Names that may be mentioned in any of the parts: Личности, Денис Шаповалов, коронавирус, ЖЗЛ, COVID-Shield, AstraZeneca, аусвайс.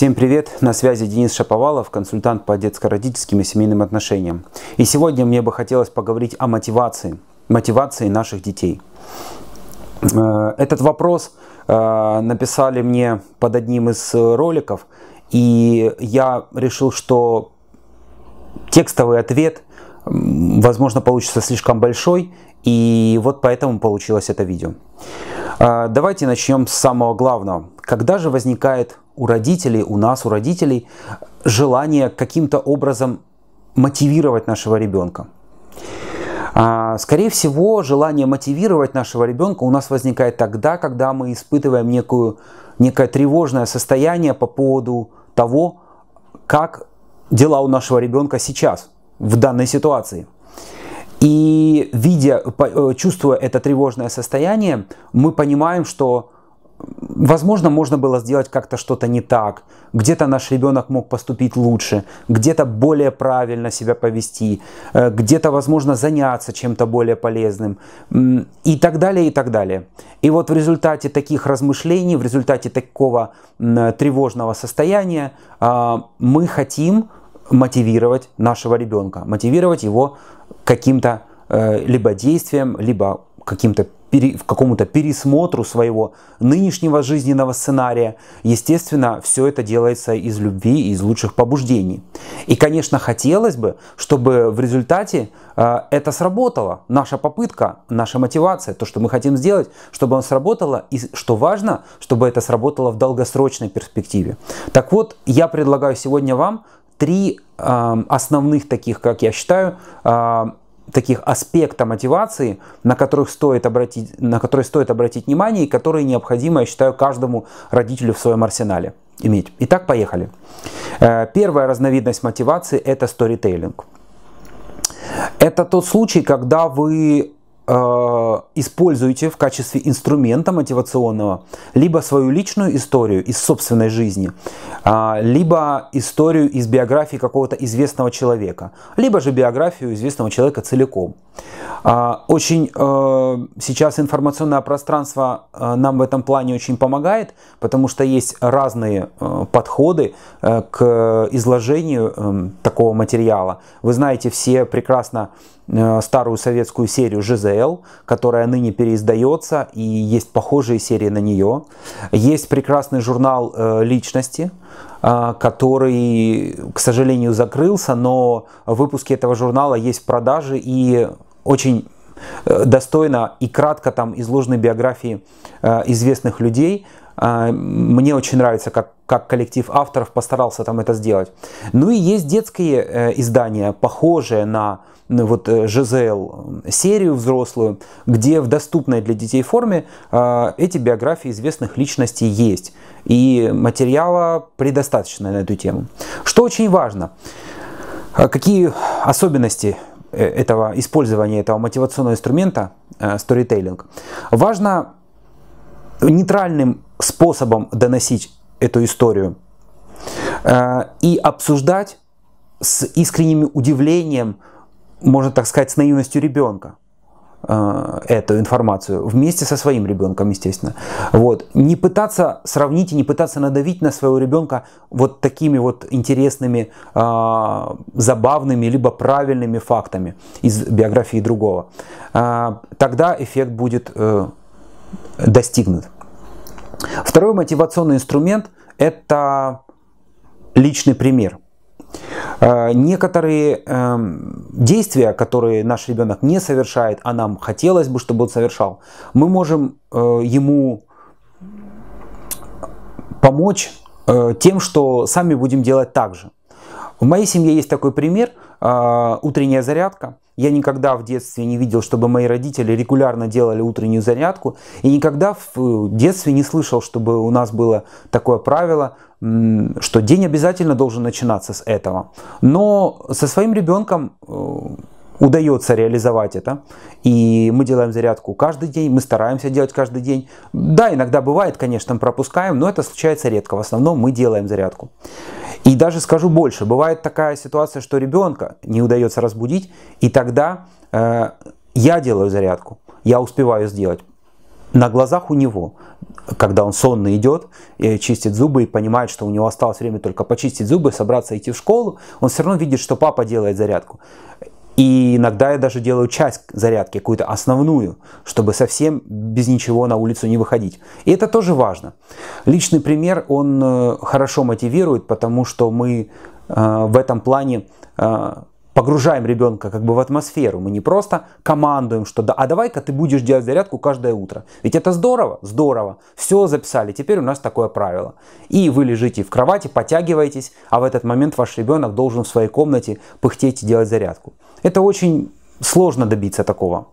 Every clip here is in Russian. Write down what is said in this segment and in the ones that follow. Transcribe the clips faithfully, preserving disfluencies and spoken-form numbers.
Всем привет! На связи Денис Шаповалов, консультант по детско-родительским и семейным отношениям. И сегодня мне бы хотелось поговорить о мотивации, мотивации наших детей. Этот вопрос написали мне под одним из роликов, и я решил, что текстовый ответ, возможно, получится слишком большой, и вот поэтому получилось это видео. Давайте начнем с самого главного. Когда же возникает у родителей, у нас, у родителей, желание каким-то образом мотивировать нашего ребенка? Скорее всего, желание мотивировать нашего ребенка у нас возникает тогда, когда мы испытываем некую, некое тревожное состояние по поводу того, как дела у нашего ребенка сейчас, в данной ситуации. И видя, чувствуя это тревожное состояние, мы понимаем, что возможно, можно было сделать как-то что-то не так, где-то наш ребенок мог поступить лучше, где-то более правильно себя повести, где-то, возможно, заняться чем-то более полезным и так далее, и так далее. И вот в результате таких размышлений, в результате такого тревожного состояния мы хотим мотивировать нашего ребенка, мотивировать его каким-то либо действием, либо каким-то к какому-то пересмотру своего нынешнего жизненного сценария. Естественно, все это делается из любви и из лучших побуждений. И, конечно, хотелось бы, чтобы в результате э, это сработало. Наша попытка, наша мотивация, то, что мы хотим сделать, чтобы оно сработало. И, что важно, чтобы это сработало в долгосрочной перспективе. Так вот, я предлагаю сегодня вам три э, основных таких, как я считаю, э, таких аспектов мотивации, на, которых стоит обратить, на которые стоит обратить внимание и которые необходимо, я считаю, каждому родителю в своем арсенале иметь. Итак, поехали. Первая разновидность мотивации – это сторитейлинг. Это тот случай, когда вы используете в качестве инструмента мотивационного либо свою личную историю из собственной жизни, либо историю из биографии какого-то известного человека, либо же биографию известного человека целиком. Очень сейчас информационное пространство нам в этом плане очень помогает, потому что есть разные подходы к изложению такого материала. Вы знаете все прекрасно старую советскую серию «Ж З Л», которая ныне переиздается, и есть похожие серии на нее. Есть прекрасный журнал «Личности», который, к сожалению, закрылся, но выпуски этого журнала есть в продаже, и очень достойно и кратко там изложены биографии известных людей. Мне очень нравится, как, как коллектив авторов постарался там это сделать. Ну и есть детские издания, похожие на вот, Ж З Л серию взрослую, где в доступной для детей форме эти биографии известных личностей есть. И материала предостаточно на эту тему. Что очень важно, какие особенности этого использования этого мотивационного инструмента сторитейлинг. Важно нейтральным способом доносить эту историю э, и обсуждать с искренним удивлением, можно так сказать, с наивностью ребенка э, эту информацию, вместе со своим ребенком, естественно. Вот. Не пытаться сравнить и не пытаться надавить на своего ребенка вот такими вот интересными, э, забавными, либо правильными фактами из биографии другого. Э, тогда эффект будет э, достигнут. Второй мотивационный инструмент – это личный пример. Некоторые действия, которые наш ребенок не совершает, а нам хотелось бы, чтобы он совершал, мы можем ему помочь тем, что сами будем делать так же. В моей семье есть такой пример – утренняя зарядка. Я никогда в детстве не видел, чтобы мои родители регулярно делали утреннюю зарядку. И никогда в детстве не слышал, чтобы у нас было такое правило, что день обязательно должен начинаться с этого. Но со своим ребенком удается реализовать это. И мы делаем зарядку каждый день, мы стараемся делать каждый день. Да, иногда бывает, конечно, пропускаем, но это случается редко. В основном мы делаем зарядку. И даже скажу больше, бывает такая ситуация, что ребенка не удается разбудить, и тогда э, я делаю зарядку, я успеваю сделать. на глазах у него, когда он сонный идет, чистит зубы и понимает, что у него осталось время только почистить зубы, собраться идти в школу, он все равно видит, что папа делает зарядку. И иногда я даже делаю часть зарядки, какую-то основную, чтобы совсем без ничего на улицу не выходить. И это тоже важно. Личный пример, он хорошо мотивирует, потому что мы в этом плане погружаем ребенка как бы в атмосферу. Мы не просто командуем, что да, а давай-ка ты будешь делать зарядку каждое утро. Ведь это здорово? Здорово. Все записали, теперь у нас такое правило. И вы лежите в кровати, потягиваетесь, а в этот момент ваш ребенок должен в своей комнате пыхтеть и делать зарядку. Это очень сложно добиться такого.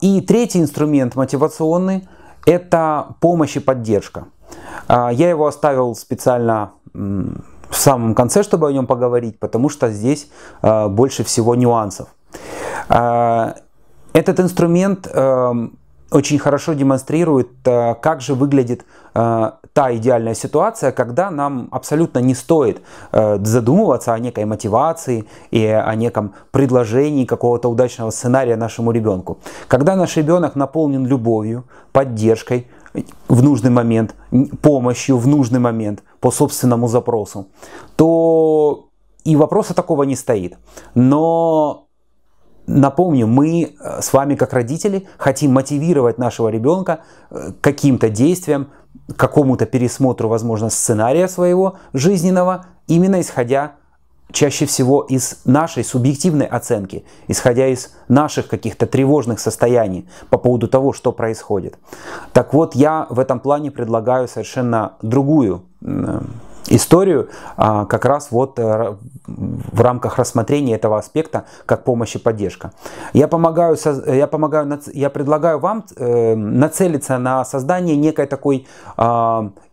И третий инструмент мотивационный – это помощь и поддержка. Я его оставил специально в самом конце, чтобы о нем поговорить, потому что здесь э, больше всего нюансов. Э, этот инструмент э, очень хорошо демонстрирует, э, как же выглядит э, та идеальная ситуация, когда нам абсолютно не стоит э, задумываться о некой мотивации и о неком предложении какого-то удачного сценария нашему ребенку. Когда наш ребенок наполнен любовью, поддержкой, в нужный момент, помощью в нужный момент по собственному запросу, то и вопроса такого не стоит. Но напомню, мы с вами как родители хотим мотивировать нашего ребенка каким-то действием, какому-то пересмотру, возможно, сценария своего жизненного, именно исходя чаще всего из нашей субъективной оценки, исходя из наших каких-то тревожных состояний по поводу того, что происходит. Так вот, я в этом плане предлагаю совершенно другую историю, как раз вот в рамках рассмотрения этого аспекта как помощь и поддержка. Я, помогаю, я, помогаю, я предлагаю вам нацелиться на создание некой такой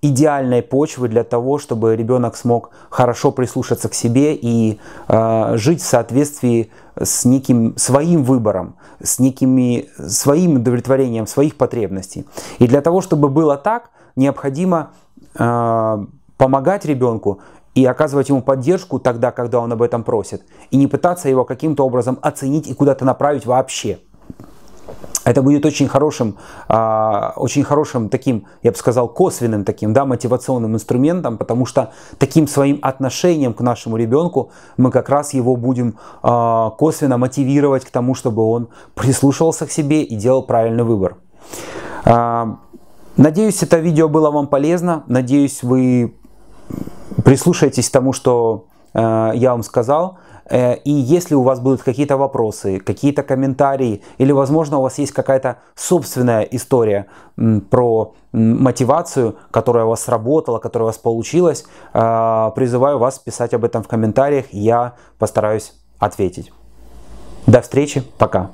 идеальной почвы для того, чтобы ребенок смог хорошо прислушаться к себе и жить в соответствии с неким своим выбором, с некими своим удовлетворением своих потребностей. И для того, чтобы было так, необходимо помогать ребенку и оказывать ему поддержку тогда, когда он об этом просит, и не пытаться его каким-то образом оценить и куда-то направить вообще. Это будет очень хорошим, очень хорошим таким, я бы сказал, косвенным таким, да, мотивационным инструментом, потому что таким своим отношением к нашему ребенку мы как раз его будем косвенно мотивировать к тому, чтобы он прислушивался к себе и делал правильный выбор. Надеюсь, это видео было вам полезно. Надеюсь, вы прислушайтесь к тому, что э, я вам сказал. Э, и если у вас будут какие-то вопросы, какие-то комментарии, или, возможно, у вас есть какая-то собственная история м, про м, мотивацию, которая у вас сработала, которая у вас получилась, э, призываю вас писать об этом в комментариях. Я постараюсь ответить. До встречи. Пока.